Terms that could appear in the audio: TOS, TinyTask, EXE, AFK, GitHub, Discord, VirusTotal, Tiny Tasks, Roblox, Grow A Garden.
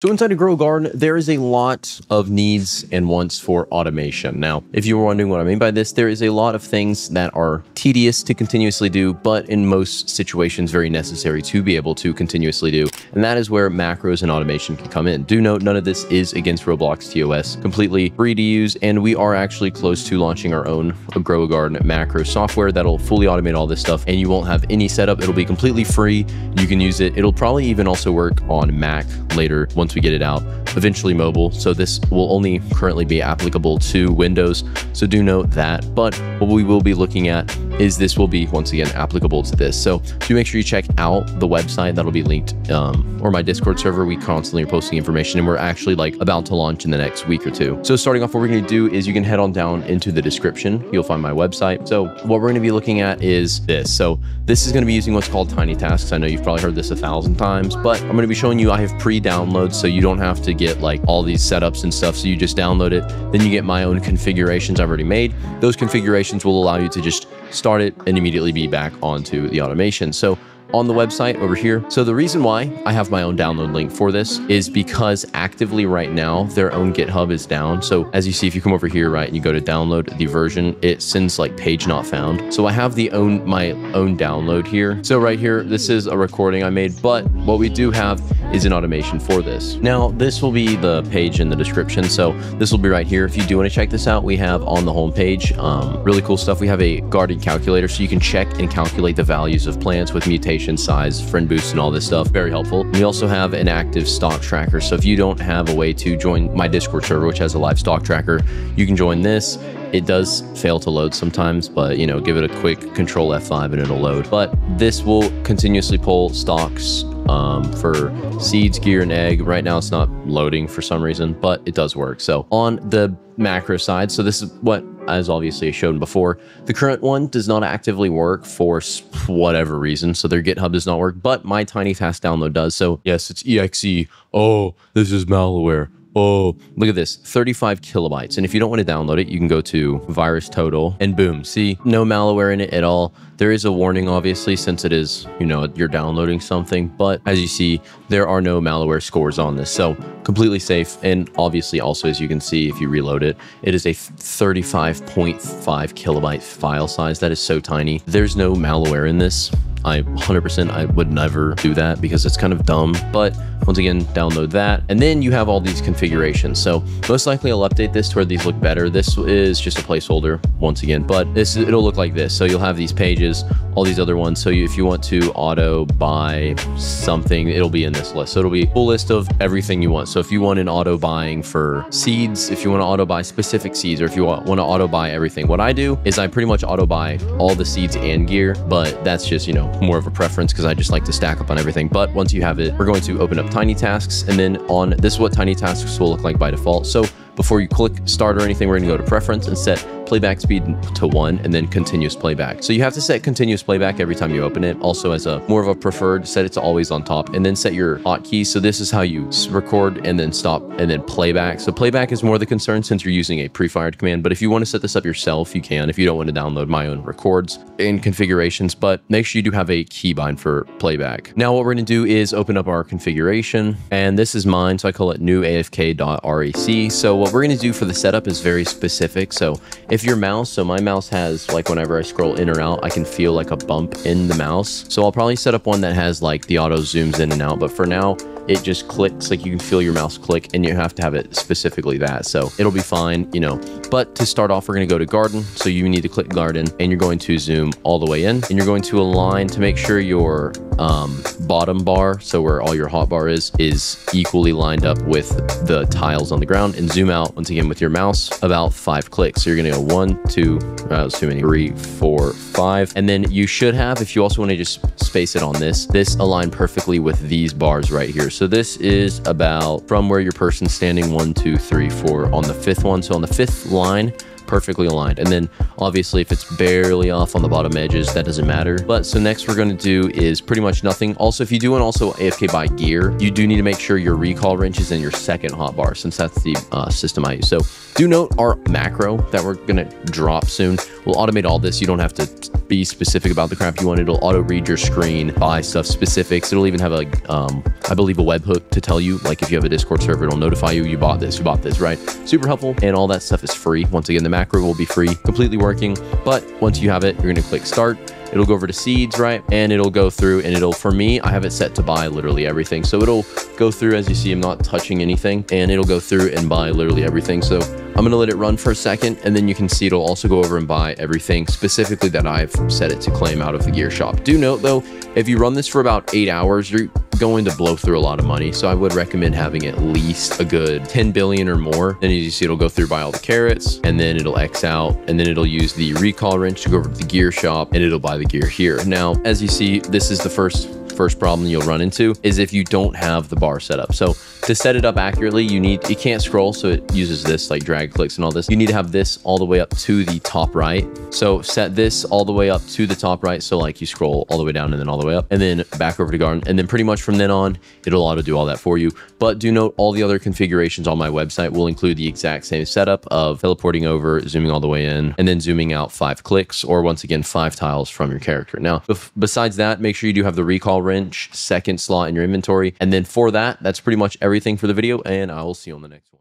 So inside of Grow A Garden, there is a lot of needs and wants for automation. Now, if you were wondering what I mean by this, there is a lot of things that are tedious to continuously do, but in most situations, very necessary to be able to continuously do. And that is where macros and automation can come in. Do note, none of this is against Roblox TOS, completely free to use. And we are actually close to launching our own Grow A Garden macro software that'll fully automate all this stuff. And you won't have any setup. It'll be completely free. You can use it. It'll probably even also work on Mac later once we get it out, eventually mobile. So this will only currently be applicable to Windows. So do note that, but what we will be looking at is this will be once again applicable to this. So do make sure you check out the website that'll be linked or my Discord server. We constantly are posting information and we're actually like about to launch in the next week or two. So starting off, what we're going to do is you can head on down into the description. You'll find my website. So what we're going to be looking at is this. So this is going to be using what's called Tiny Tasks. I know you've probably heard this 1,000 times, but I'm going to be showing you I have pre-downloads so you don't have to get like all these setups and stuff. So you just download it. Then you get my own configurations I've already made. Those configurations will allow you to just start it and immediately be back onto the automation. So on the website over here. So the reason why I have my own download link for this is because actively right now, their own GitHub is down. So as you see, if you come over here, right, and you go to download the version, it sends like page not found. So I have my own download here. So right here, this is a recording I made, but what we do have is an automation for this. Now, this will be the page in the description. So this will be right here. If you do want to check this out, we have on the homepage, really cool stuff. We have a garden calculator so you can check and calculate the values of plants with mutation, size, friend boost, and all this stuff. Very helpful. We also have an active stock tracker. So if you don't have a way to join my Discord server, which has a live stock tracker, you can join this. It does fail to load sometimes, but you know, give it a quick control F5 and it'll load. But this will continuously pull stocks for seeds, gear, and egg. Right now it's not loading for some reason, but it does work. So on the macro side, so this is what as obviously shown before, the current one does not actively work for whatever reason. So their GitHub does not work, but my Tiny Task download does. So yes, it's EXE. Oh, this is malware. Oh, look at this, 35 kilobytes. And if you don't want to download it, you can go to VirusTotal and boom, see, no malware in it at all. There is a warning, obviously, since it is, you know, you're downloading something, but as you see, there are no malware scores on this. So completely safe. And obviously also, as you can see, if you reload it, it is a 35.5 kilobyte file size. That is so tiny. There's no malware in this. I 100%, I would never do that because it's kind of dumb. But once again, download that. And then you have all these configurations. So most likely I'll update this to where these look better. This is just a placeholder once again, but this, it'll look like this. So you'll have these pages, all these other ones. So if you want to auto buy something, it'll be in this list. So it'll be a full list of everything you want. So if you want an auto buying for seeds, if you want to auto buy specific seeds, or if you want to auto buy everything, what I do is I pretty much auto buy all the seeds and gear, but that's just, you know, more of a preference because I just like to stack up on everything. But once you have it, we're going to open up Tiny Tasks, and then on this is what Tiny Tasks will look like by default. So before you click start or anything, we're going to go to preference and set playback speed to 1 and then continuous playback. So you have to set continuous playback every time you open it. Also as a more of a preferred, set it to always on top, and then set your hotkeys. So this is how you record and then stop and then playback. So playback is more the concern since you're using a pre-fired command, but if you want to set this up yourself, you can, if you don't want to download my own records and configurations, but make sure you do have a keybind for playback. Now what we're going to do is open up our configuration, and this is mine. So I call it new afk.rec. So what we're going to do for the setup is very specific. So if your mouse, so my mouse has like whenever I scroll in or out, I can feel like a bump in the mouse. So I'll probably set up one that has like the auto zooms in and out, but for now it just clicks, like you can feel your mouse click, and you have to have it specifically that. So it'll be fine, you know, but to start off, we're going to go to garden. So you need to click garden and you're going to zoom all the way in, and you're going to align to make sure your bottom bar, so where all your hot bar is equally lined up with the tiles on the ground, and zoom out once again with your mouse about 5 clicks. So you're going to go 1, 2, that was too many, 3, 4, 5. And then you should have, if you also want to just space it on this align perfectly with these bars right here. So this is about from where your person's standing, 1, 2, 3, 4 on the 5th one. So on the 5th line, perfectly aligned. And then obviously if it's barely off on the bottom edges, that doesn't matter. But so next we're going to do is pretty much nothing. Also, if you do want also AFK by gear, you do need to make sure your recall wrench is in your second hotbar, since that's the system I use. So do note our macro that we're going to drop soon. We'll automate all this. You don't have to be specific about the crap you want. It'll auto read your screen by stuff specifics. It'll even have a, I believe, a webhook to tell you, like if you have a Discord server, it'll notify you, you bought this, right? Super helpful. And all that stuff is free. Once again, the macro will be free, completely working. But once you have it, you're going to click start. It'll go over to seeds, right? And it'll go through and it'll, for me, I have it set to buy literally everything. So it'll go through, as you see, I'm not touching anything, and it'll go through and buy literally everything. So I'm gonna let it run for a second, and then you can see it'll also go over and buy everything specifically that I've set it to claim out of the gear shop. Do note though, if you run this for about 8 hours, you're going to blow through a lot of money. So I would recommend having at least a good 10 billion or more. And as you see, it'll go through, buy all the carrots, and then it'll X out, and then it'll use the recall wrench to go over to the gear shop, and it'll buy the gear here. Now, as you see, this is the first problem you'll run into is if you don't have the bar set up. So to set it up accurately, you can't scroll. So it uses this like drag clicks and all this. You need to have this all the way up to the top right. So set this all the way up to the top right. So like you scroll all the way down and then all the way up and then back over to garden. And then pretty much from then on, it'll auto do all that for you. But do note all the other configurations on my website will include the exact same setup of teleporting over, zooming all the way in, and then zooming out 5 clicks, or once again, 5 tiles from your character. Now, besides that, make sure you do have the recall wrench, second slot in your inventory. And then for that, that's pretty much everything for the video, and I will see you on the next one.